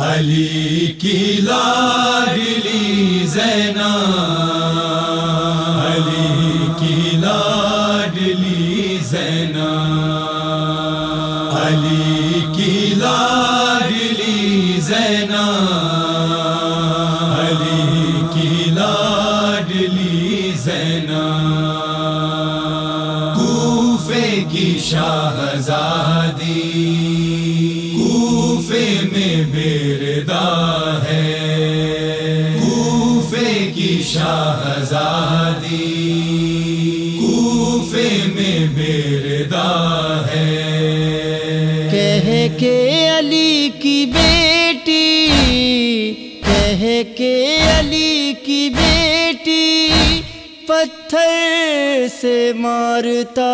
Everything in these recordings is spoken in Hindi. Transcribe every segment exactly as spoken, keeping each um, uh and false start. अली की लाडली ज़ैनब, अली की लाडली ज़ैनब, अली की लाडली ज़ैनब, अली की लाडली ज़ैनब। कूफे की शाहज़ादी में बेरदा है, कूफे की शाहज़ादी कूफे में बेरदा है। कह के अली की बेटी, कह के अली की बेटी पत्थर से मारता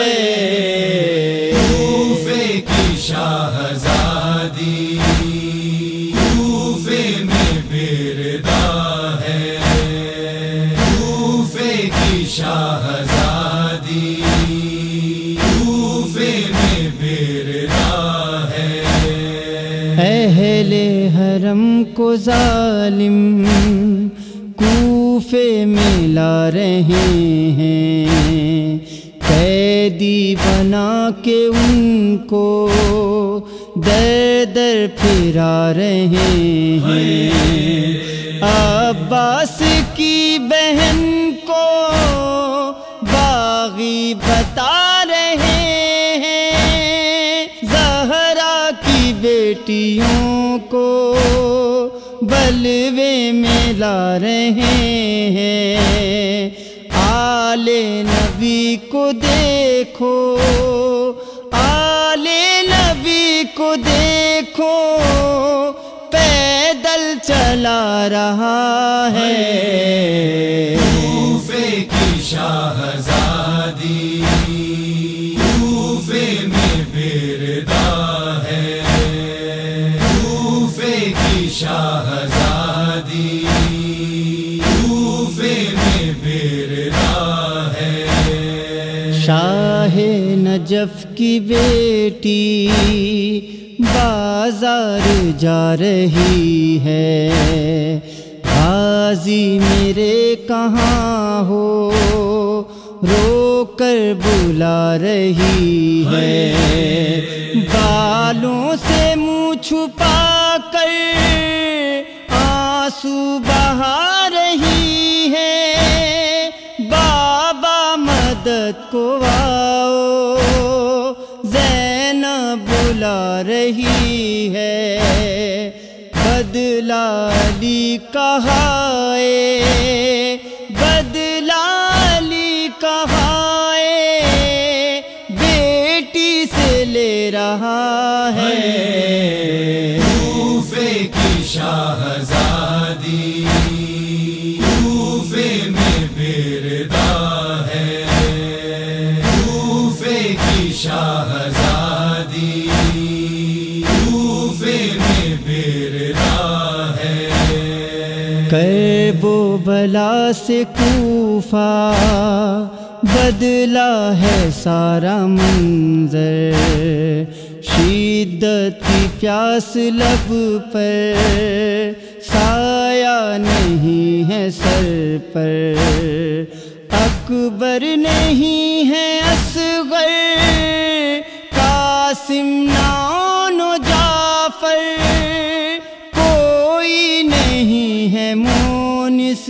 है। कूफे की शाहज़ादी शाहज़ादी कूफे में बेरदा है। अहले हरम को जालिम कूफे में ला रहे हैं, कैदी बना के उनको दर दर फिरा रहे हैं। अब्बास की बहन को बागी बता रहे हैं, ज़हरा की बेटियों को बलवे में ला रहे हैं। आले नबी को देखो, आले नबी को देखो पैदल चला रहा है। कूफे की शाहज़ादी कूफे में बेरदा है, कूफे की शाहज़ादी कूफे में बेरदा है। शाहे नजफ की बेटी बाजार जा रही है, गाजी मेरे कहाँ हो रो कर बुला रही है। बालों से मुँह छुपा कर आंसू बहा रही है, बाबा मदद को बुला रही है। बदला अली कहा है, बदला अली कहा है बेटी से ले रहा है। कूफे की शाहज़ादी कूफे में बेरदा है, कूफे की शाहज़ादी कर्बो बला से कूफा बदला है सारा मंजर, शिद्दत की प्यास लब पर साया नहीं है सर पर। अकबर नहीं है असगर, कासिम नाओन जाफर है, मोनिस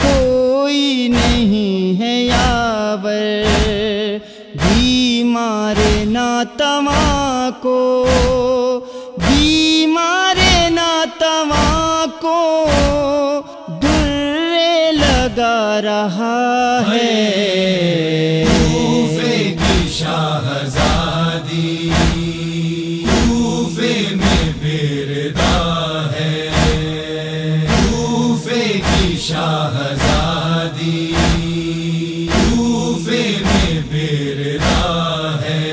कोई नहीं है यावर। बीमार नातवा को, बीमार नातवा को दुर्रे लगा रहा है। कूफे की शाहज़ादी कूफे में बेरदा है, शाहज़ादी कूफे में बेरदा है।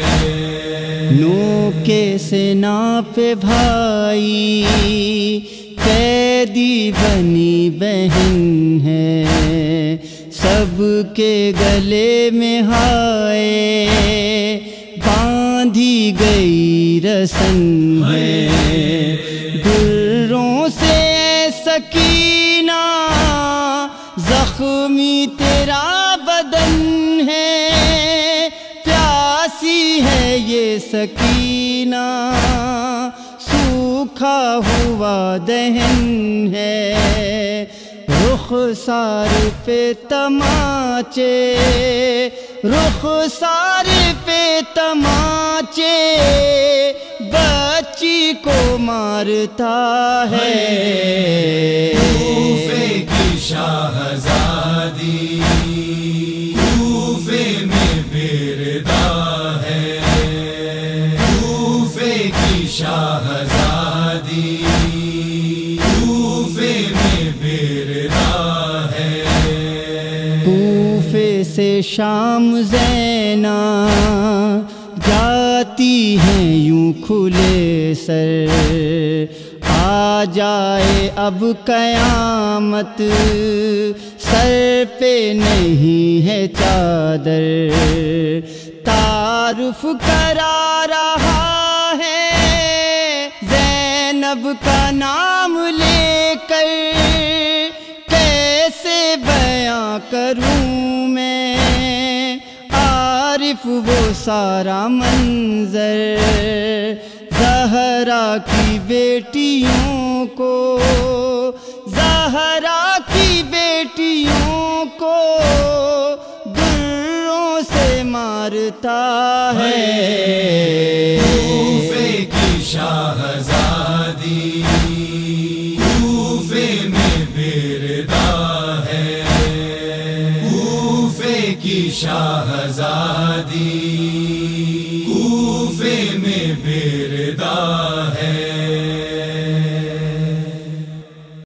नोके से नाप भाई कैदी बनी बहन है, सबके गले में हाय बांधी गई रस्म है। जख्मी तेरा बदन है, प्यासी है ये सकीना, सूखा हुआ दहन है। रुखसार पे तमाचे, रुखसार पे तमाचे, बच्ची को मारता है। कूफे की शाहजादी कूफे में बेरदा है, कूफे की शाहजादी कूफे में बेरदा है। कूफे से शाम ज़ैना जाती है यूं खुले सर, आ जाए अब कयामत, सर पे नहीं है चादर। तारुफ करा रहा है ज़ैनब का नाम लेकर, कैसे बयां करूं मैं आरिफ वो सारा मंजर। ज़हरा की बेटियों को, ज़हरा की बेटियों को दुर्रों से मारता है। कूफे की शाहजादी कूफे में बेरदा है, कूफे की शाहजादी कूफे में बेरदा है।